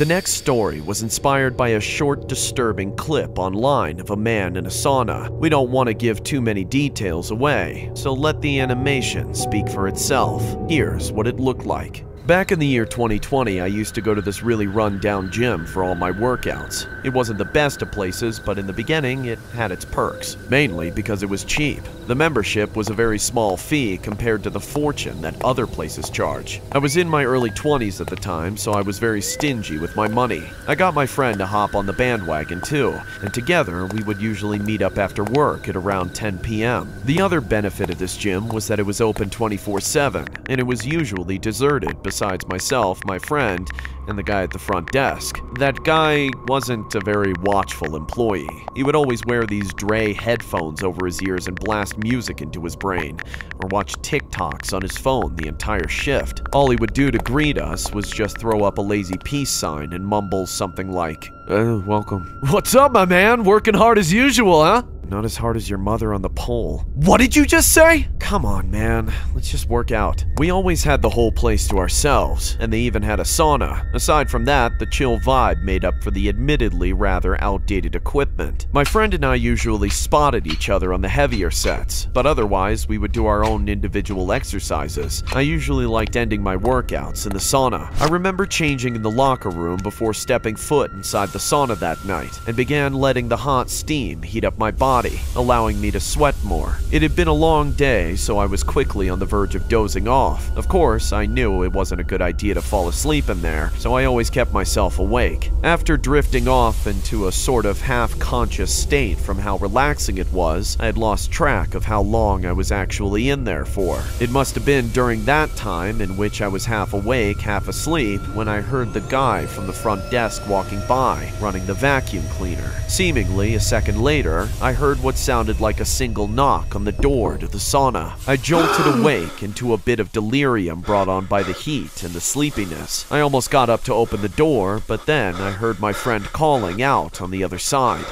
The next story was inspired by a short, disturbing clip online of a man in a sauna. We don't want to give too many details away, so let the animation speak for itself. Here's what it looked like. Back in the year 2020, I used to go to this really run-down gym for all my workouts. It wasn't the best of places, but in the beginning, it had its perks, mainly because it was cheap. The membership was a very small fee compared to the fortune that other places charge. I was in my early 20s at the time, so I was very stingy with my money. I got my friend to hop on the bandwagon too, and together, we would usually meet up after work at around 10 p.m. The other benefit of this gym was that it was open 24/7, and it was usually deserted besides myself, my friend, and the guy at the front desk. That guy wasn't a very watchful employee. He would always wear these Dre headphones over his ears and blast music into his brain, or watch TikToks on his phone the entire shift. All he would do to greet us was just throw up a lazy peace sign and mumble something like, welcome. What's up, my man? Working hard as usual, huh? Not as hard as your mother on the pole. What did you just say? Come on, man. Let's just work out. We always had the whole place to ourselves, and they even had a sauna. Aside from that, the chill vibe made up for the admittedly rather outdated equipment. My friend and I usually spotted each other on the heavier sets, but otherwise we would do our own individual exercises. I usually liked ending my workouts in the sauna. I remember changing in the locker room before stepping foot inside the sauna that night, and began letting the hot steam heat up my body, allowing me to sweat more. It had been a long day, so I was quickly on the verge of dozing off. Of course, I knew it wasn't a good idea to fall asleep in there, so I always kept myself awake. After drifting off into a sort of half-conscious state from how relaxing it was, I had lost track of how long I was actually in there for. It must have been during that time in which I was half awake, half asleep, when I heard the guy from the front desk walking by, running the vacuum cleaner. Seemingly, a second later, I heard what sounded like a single knock on the door to the sauna. I jolted awake into a bit of delirium brought on by the heat and the sleepiness. I almost got up to open the door, but then I heard my friend calling out on the other side.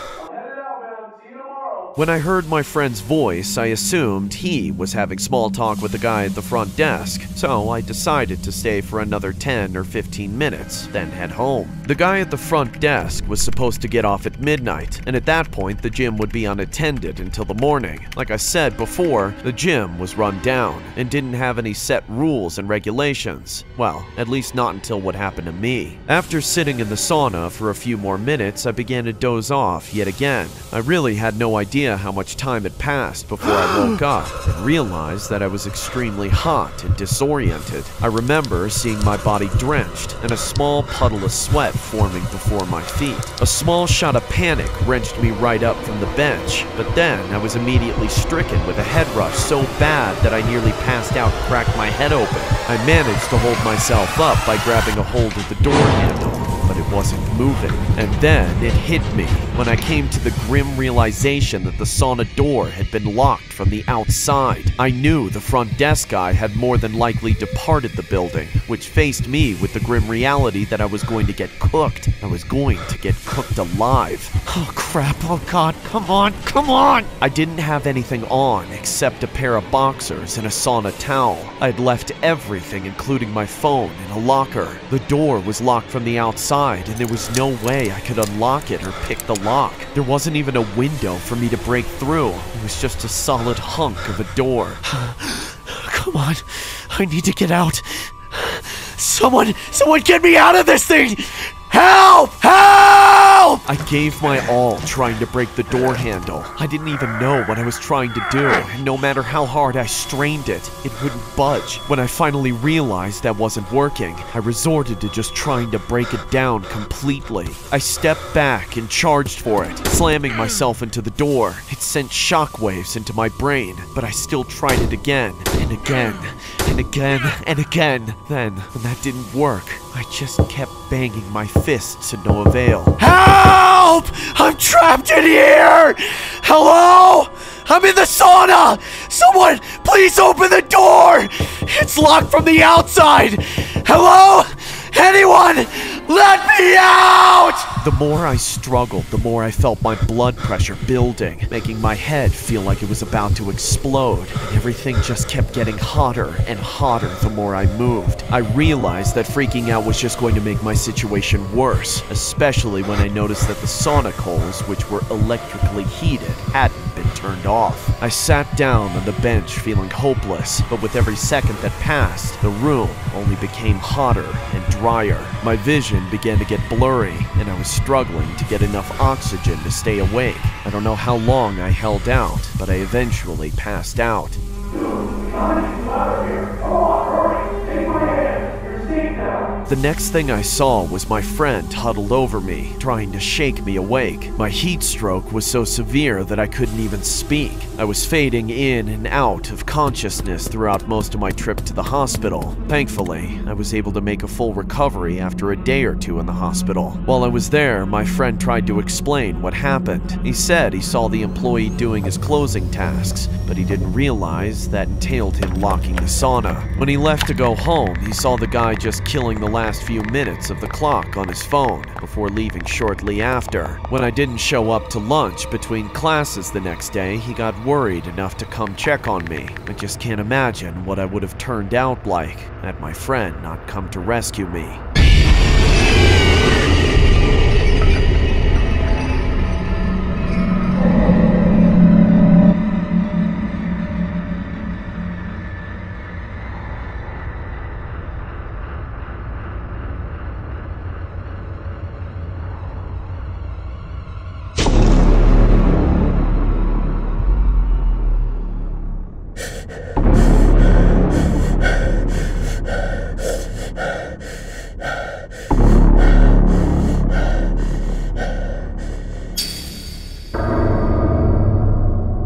When I heard my friend's voice, I assumed he was having small talk with the guy at the front desk, so I decided to stay for another 10 or 15 minutes, then head home. The guy at the front desk was supposed to get off at midnight, and at that point, the gym would be unattended until the morning. Like I said before, the gym was run down and didn't have any set rules and regulations. Well, at least not until what happened to me. After sitting in the sauna for a few more minutes, I began to doze off yet again. I really had no idea how much time had passed before I woke up and realized that I was extremely hot and disoriented. I remember seeing my body drenched and a small puddle of sweat forming before my feet. A small shot of panic wrenched me right up from the bench, but then I was immediately stricken with a head rush so bad that I nearly passed out and cracked my head open. I managed to hold myself up by grabbing a hold of the door handle, but it wasn't moving. And then it hit me when I came to the grim realization that the sauna door had been locked from the outside. I knew the front desk guy had more than likely departed the building, which faced me with the grim reality that I was going to get cooked. I was going to get cooked alive. Oh crap, oh god, come on, come on! I didn't have anything on except a pair of boxers and a sauna towel. I'd left everything, including my phone, in a locker. The door was locked from the outside, and there was no way I could unlock it or pick the lock. There wasn't even a window for me to break through. It was just a solid hunk of a door. Come on, I need to get out. Someone get me out of this thing! Help! Help! I gave my all trying to break the door handle. I didn't even know what I was trying to do, and no matter how hard I strained it, it wouldn't budge. When I finally realized that wasn't working, I resorted to just trying to break it down completely. I stepped back and charged for it, slamming myself into the door. It sent shockwaves into my brain, but I still tried it again, and again, and again, and again. Then, when that didn't work, I just kept banging my fists to no avail. Help! I'm trapped in here! Hello? I'm in the sauna! Someone, please open the door! It's locked from the outside! Hello? Anyone, let me out! The more I struggled, the more I felt my blood pressure building, making my head feel like it was about to explode, and everything just kept getting hotter and hotter the more I moved. I realized that freaking out was just going to make my situation worse, especially when I noticed that the sauna coals, which were electrically heated, hadn't been turned off. I sat down on the bench feeling hopeless, but with every second that passed, the room only became hotter and drier. My vision began to get blurry, and I was struggling to get enough oxygen to stay awake. I don't know how long I held out, but I eventually passed out. The next thing I saw was my friend huddled over me, trying to shake me awake. My heat stroke was so severe that I couldn't even speak. I was fading in and out of consciousness throughout most of my trip to the hospital. Thankfully, I was able to make a full recovery after a day or two in the hospital. While I was there, my friend tried to explain what happened. He said he saw the employee doing his closing tasks, but he didn't realize that entailed him locking the sauna. When he left to go home, he saw the guy just killing the last few minutes of the clock on his phone before leaving shortly after. When I didn't show up to lunch between classes the next day, he got worried enough to come check on me. I just can't imagine what I would have turned out like had my friend not come to rescue me.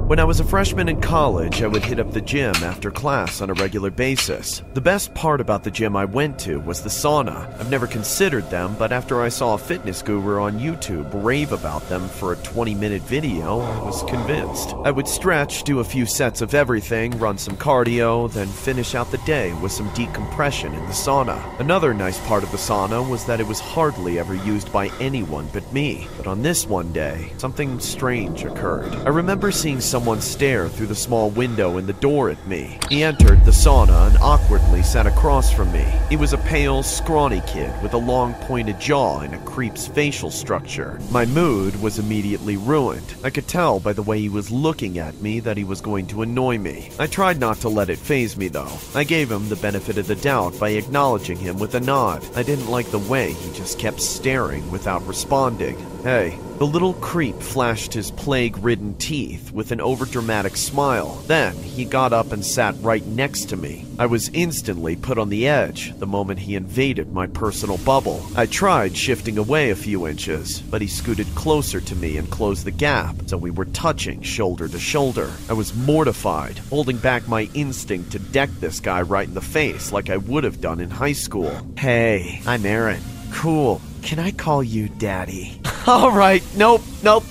When I was a freshman in college, I would hit up the gym after class on a regular basis. The best part about the gym I went to was the sauna. I've never considered them, but after I saw a fitness guru on YouTube rave about them for a 20-minute video, I was convinced. I would stretch, do a few sets of everything, run some cardio, then finish out the day with some decompression in the sauna. Another nice part of the sauna was that it was hardly ever used by anyone but me. But on this one day, something strange occurred. I remember seeing someone stare through the small window in the door at me. He entered the sauna and awkwardly sat across from me. He was a pale, scrawny kid with a long, pointed jaw and a creep's facial structure. My mood was immediately ruined. I could tell by the way he was looking at me that he was going to annoy me. I tried not to let it faze me, though. I gave him the benefit of the doubt by acknowledging him with a nod. I didn't like the way he just kept staring without responding. Hey. The little creep flashed his plague-ridden teeth with an overdramatic smile. Then, he got up and sat right next to me. I was instantly put on the edge the moment he invaded my personal bubble. I tried shifting away a few inches, but he scooted closer to me and closed the gap, so we were touching shoulder to shoulder. I was mortified, holding back my instinct to deck this guy right in the face like I would have done in high school. Hey, I'm Aaron. Cool. Can I call you Daddy? Alright, nope,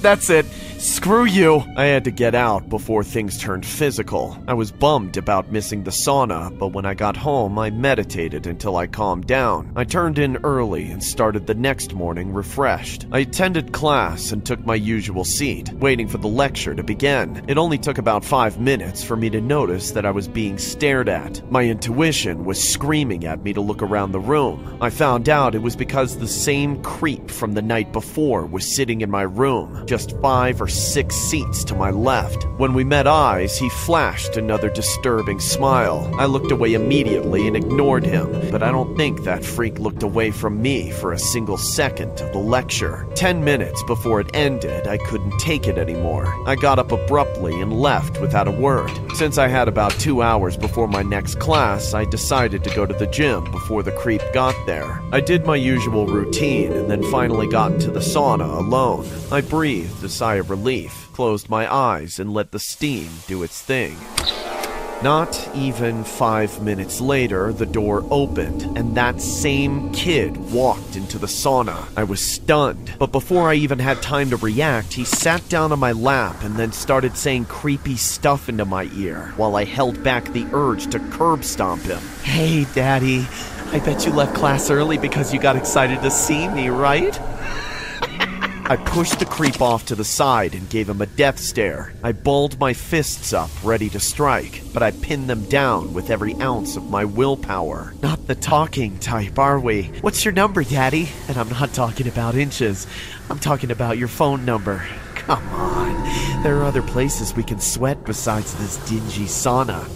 that's it. Screw you! I had to get out before things turned physical. I was bummed about missing the sauna, but when I got home, I meditated until I calmed down. I turned in early and started the next morning refreshed. I attended class and took my usual seat, waiting for the lecture to begin. It only took about 5 minutes for me to notice that I was being stared at. My intuition was screaming at me to look around the room. I found out it was because the same creep from the night before was sitting in my room, just 5 or 6 seats to my left. When we met eyes, he flashed another disturbing smile. I looked away immediately and ignored him, but I don't think that freak looked away from me for a single second of the lecture. 10 minutes before it ended, I couldn't take it anymore. I got up abruptly and left without a word. Since I had about 2 hours before my next class, I decided to go to the gym before the creep got there. I did my usual routine and then finally got into the sauna alone. I breathed a sigh of relief, closed my eyes, and let the steam do its thing. Not even 5 minutes later, the door opened, and that same kid walked into the sauna. I was stunned, but before I even had time to react, he sat down on my lap and then started saying creepy stuff into my ear, while I held back the urge to curb stomp him. Hey, Daddy, I bet you left class early because you got excited to see me, right? I pushed the creep off to the side and gave him a death stare. I balled my fists up, ready to strike, but I pinned them down with every ounce of my willpower. Not the talking type, are we? What's your number, Daddy? And I'm not talking about inches. I'm talking about your phone number. Come on. There are other places we can sweat besides this dingy sauna.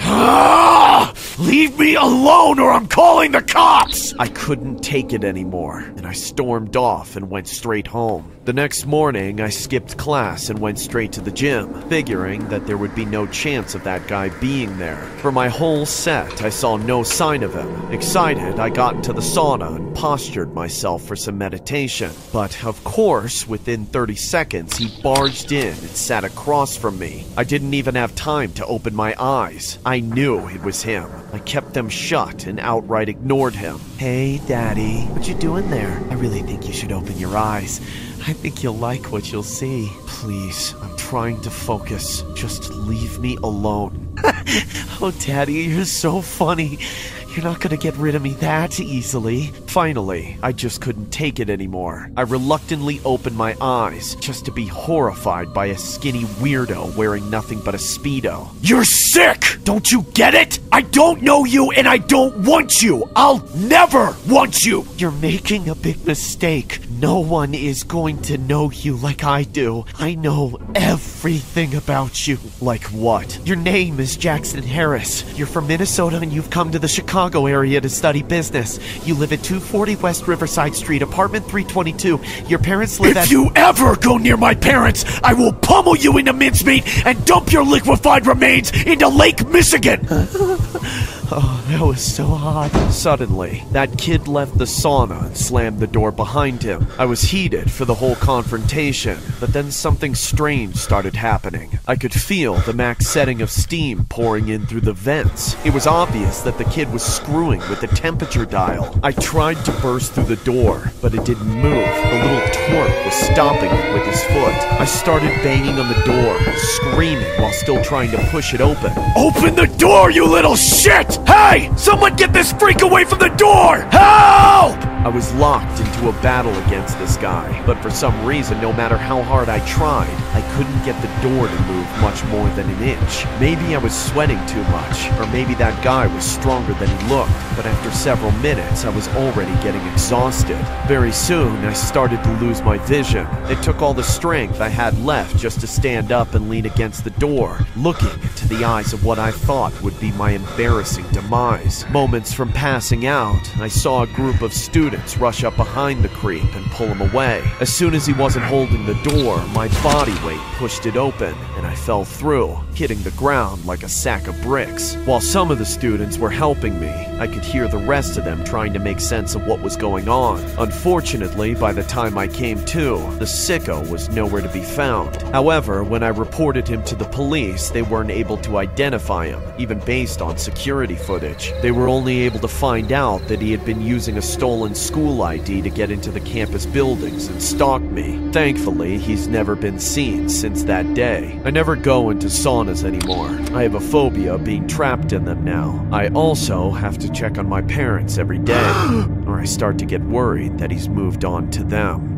Leave me alone or I'm calling the cops! I couldn't take it anymore, and I stormed off and went straight home. The next morning, I skipped class and went straight to the gym, figuring that there would be no chance of that guy being there. For my whole set, I saw no sign of him. Excited, I got into the sauna and postured myself for some meditation. But, of course, within 30 seconds, he barged in and sat across from me. I didn't even have time to open my eyes. I knew it was him. I kept them shut and outright ignored him. Hey, Daddy. What you doing there? I really think you should open your eyes. I think you'll like what you'll see. Please, I'm trying to focus. Just leave me alone. Oh, Daddy, you're so funny. You're not gonna get rid of me that easily. Finally, I just couldn't take it anymore. I reluctantly opened my eyes, just to be horrified by a skinny weirdo wearing nothing but a Speedo. You're sick! Don't you get it? I don't know you and I don't want you! I'll never want you! You're making a big mistake. No one is going to know you like I do. I know everything about you. Like what? Your name is Jackson Harris. You're from Minnesota and you've come to the Chicago area to study business. You live at 240 West Riverside Street, apartment 322. Your parents live at— If you ever go near my parents, I will pummel you into mincemeat and dump your liquefied remains into Lake Michigan! Oh, that was so hot. Suddenly, that kid left the sauna and slammed the door behind him. I was heated for the whole confrontation, but then something strange started happening. I could feel the max setting of steam pouring in through the vents. It was obvious that the kid was screwing with the temperature dial. I tried to burst through the door, but it didn't move. The little twerp was stomping it with his foot. I started banging on the door, screaming while still trying to push it open. Open the door, you little shit! Hey! Someone get this freak away from the door! Help! I was locked into a battle against this guy, but for some reason, no matter how hard I tried, I couldn't get the door to move much more than an inch. Maybe I was sweating too much, or maybe that guy was stronger than he looked, but after several minutes, I was already getting exhausted. Very soon, I started to lose my vision. It took all the strength I had left just to stand up and lean against the door, looking into the eyes of what I thought would be my embarrassing demise. Moments from passing out, I saw a group of students rush up behind the creep and pull him away. As soon as he wasn't holding the door, my body weight pushed it open, and I fell through, hitting the ground like a sack of bricks. While some of the students were helping me, I could hear the rest of them trying to make sense of what was going on. Unfortunately, by the time I came to, the sicko was nowhere to be found. However, when I reported him to the police, they weren't able to identify him, even based on security footage. They were only able to find out that he had been using a stolen school ID to get into the campus buildings and stalk me. Thankfully, he's never been seen since that day. I never go into saunas anymore. I have a phobia of being trapped in them now. I also have to check on my parents every day, or I start to get worried that he's moved on to them.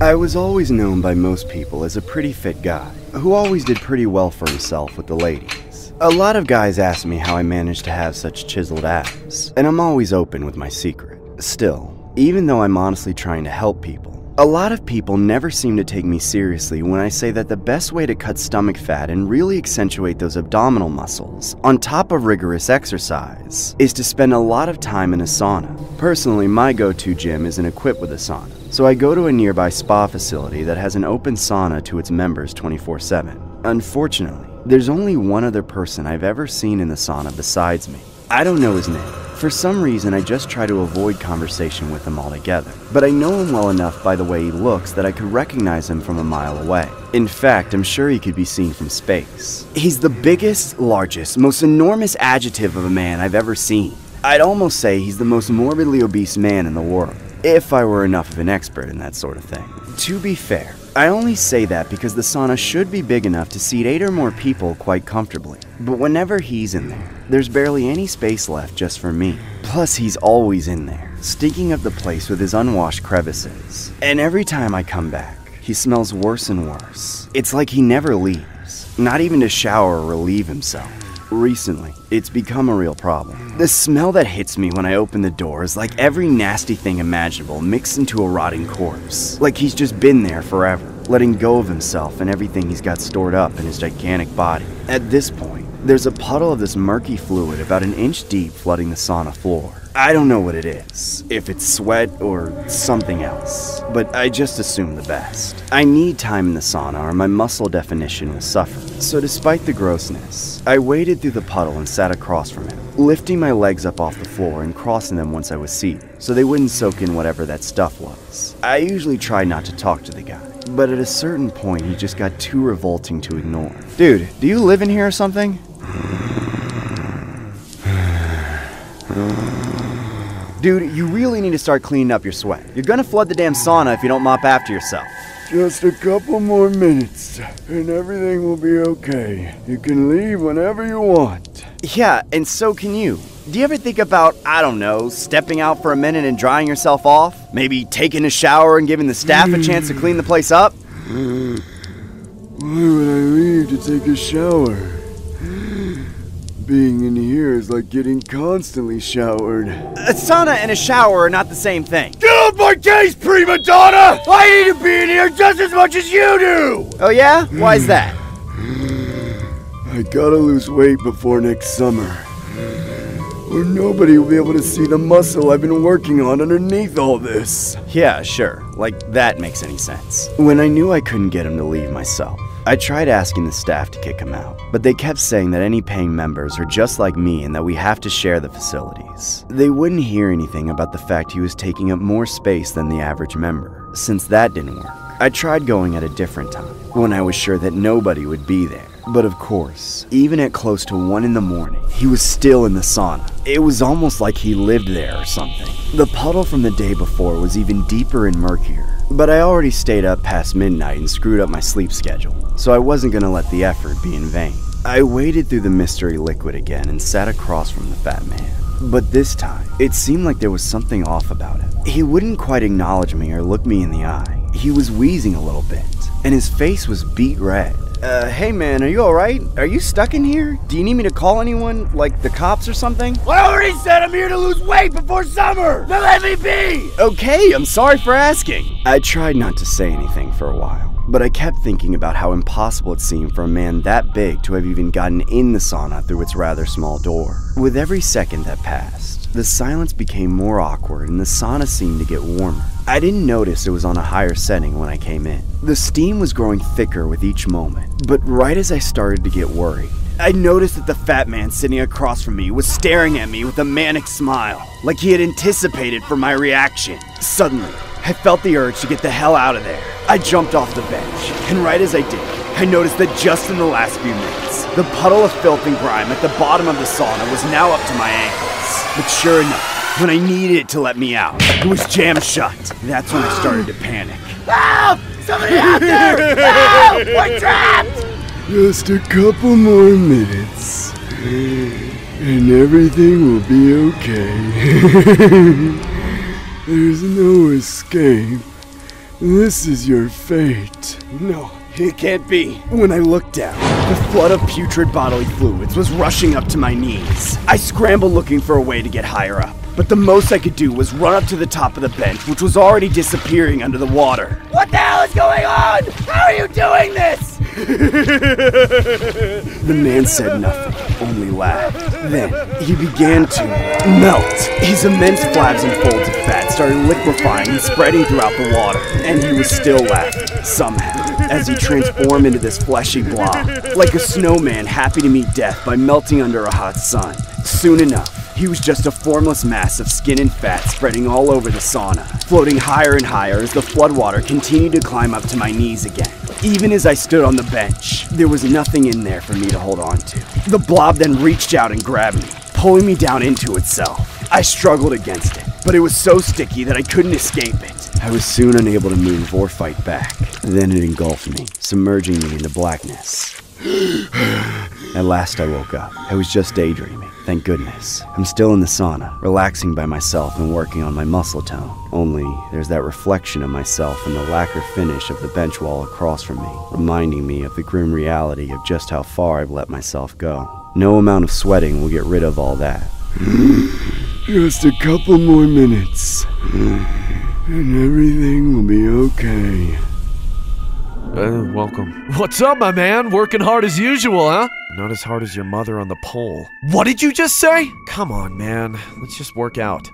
I was always known by most people as a pretty fit guy, who always did pretty well for himself with the ladies. A lot of guys ask me how I managed to have such chiseled abs, and I'm always open with my secret. Still, even though I'm honestly trying to help people, a lot of people never seem to take me seriously when I say that the best way to cut stomach fat and really accentuate those abdominal muscles, on top of rigorous exercise, is to spend a lot of time in a sauna. Personally, my go-to gym isn't equipped with a sauna. So I go to a nearby spa facility that has an open sauna to its members 24/7. Unfortunately, there's only one other person I've ever seen in the sauna besides me, I don't know his name. For some reason, I just try to avoid conversation with him altogether. But I know him well enough by the way he looks that I could recognize him from a mile away. In fact, I'm sure he could be seen from space. He's the biggest, largest, most enormous adjective of a man I've ever seen. I'd almost say he's the most morbidly obese man in the world, if I were enough of an expert in that sort of thing. To be fair, I only say that because the sauna should be big enough to seat 8 or more people quite comfortably. But whenever he's in there, there's barely any space left just for me. Plus, he's always in there, stinking up the place with his unwashed crevices. And every time I come back, he smells worse and worse. It's like he never leaves, not even to shower or relieve himself. Recently, it's become a real problem. The smell that hits me when I open the door is like every nasty thing imaginable mixed into a rotting corpse. Like he's just been there forever, letting go of himself and everything he's got stored up in his gigantic body. At this point, there's a puddle of this murky fluid about an inch deep flooding the sauna floor. I don't know what it is, if it's sweat or something else, but I just assume the best. I need time in the sauna or my muscle definition will suffer. So despite the grossness, I waded through the puddle and sat across from him, lifting my legs up off the floor and crossing them once I was seated, so they wouldn't soak in whatever that stuff was. I usually try not to talk to the guy, but at a certain point he just got too revolting to ignore. Dude, do you live in here or something? Dude, you really need to start cleaning up your sweat. You're gonna flood the damn sauna if you don't mop after yourself. Just a couple more minutes, and everything will be okay. You can leave whenever you want. Yeah, and so can you. Do you ever think about, I don't know, stepping out for a minute and drying yourself off? Maybe taking a shower and giving the staff a chance to clean the place up? Why would I leave to take a shower? Being in here is like getting constantly showered. A sauna and a shower are not the same thing. Get off my case, prima donna! I need to be in here just as much as you do! Oh yeah? Why is that? I gotta lose weight before next summer, or nobody will be able to see the muscle I've been working on underneath all this. Yeah, sure. Like, that makes any sense. When I knew I couldn't get him to leave myself, I tried asking the staff to kick him out, but they kept saying that any paying members are just like me and that we have to share the facilities. They wouldn't hear anything about the fact he was taking up more space than the average member. Since that didn't work, I tried going at a different time, when I was sure that nobody would be there. But of course, even at close to 1 in the morning, he was still in the sauna. It was almost like he lived there or something. The puddle from the day before was even deeper and murkier. But I already stayed up past midnight and screwed up my sleep schedule, so I wasn't gonna let the effort be in vain. I waded through the mystery liquid again and sat across from the fat man. But this time, it seemed like there was something off about him. He wouldn't quite acknowledge me or look me in the eye. He was wheezing a little bit, and his face was beet red. Hey man, are you alright? Are you stuck in here? Do you need me to call anyone? Like the cops or something? I already said I'm here to lose weight before summer! Now let me be! Okay, I'm sorry for asking. I tried not to say anything for a while, but I kept thinking about how impossible it seemed for a man that big to have even gotten in the sauna through its rather small door. With every second that passed, the silence became more awkward and the sauna seemed to get warmer. I didn't notice it was on a higher setting when I came in. The steam was growing thicker with each moment, but right as I started to get worried, I noticed that the fat man sitting across from me was staring at me with a manic smile, like he had anticipated for my reaction. Suddenly, I felt the urge to get the hell out of there. I jumped off the bench, and right as I did, I noticed that just in the last few minutes, the puddle of filth and grime at the bottom of the sauna was now up to my ankles. But sure enough, when I needed it to let me out, it was jammed shut. That's when I started to panic. Help! Somebody out there! Help! We're trapped! Just a couple more minutes, and everything will be okay. There's no escape. This is your fate. No, it can't be. When I looked down, the flood of putrid bodily fluids was rushing up to my knees. I scrambled looking for a way to get higher up, but the most I could do was run up to the top of the bench, which was already disappearing under the water. What the hell is going on? How are you doing this? The man said nothing, only laughed. Then, he began to melt. His immense flabs and folds of fat started liquefying and spreading throughout the water, and he was still laughing, somehow, as he transformed into this fleshy blob, like a snowman happy to meet death by melting under a hot sun. Soon enough, he was just a formless mass of skin and fat spreading all over the sauna, floating higher and higher as the floodwater continued to climb up to my knees again. Even as I stood on the bench, there was nothing in there for me to hold on to. The blob then reached out and grabbed me, pulling me down into itself. I struggled against it, but it was so sticky that I couldn't escape it. I was soon unable to move or fight back. Then it engulfed me, submerging me into blackness. At last I woke up. I was just daydreaming, thank goodness. I'm still in the sauna, relaxing by myself and working on my muscle tone. Only, there's that reflection of myself in the lacquer finish of the bench wall across from me, reminding me of the grim reality of just how far I've let myself go. No amount of sweating will get rid of all that. Just a couple more minutes, and everything will be okay. Welcome. What's up, my man? Working hard as usual, huh? Not as hard as your mother on the pole. What did you just say? Come on, man. Let's just work out.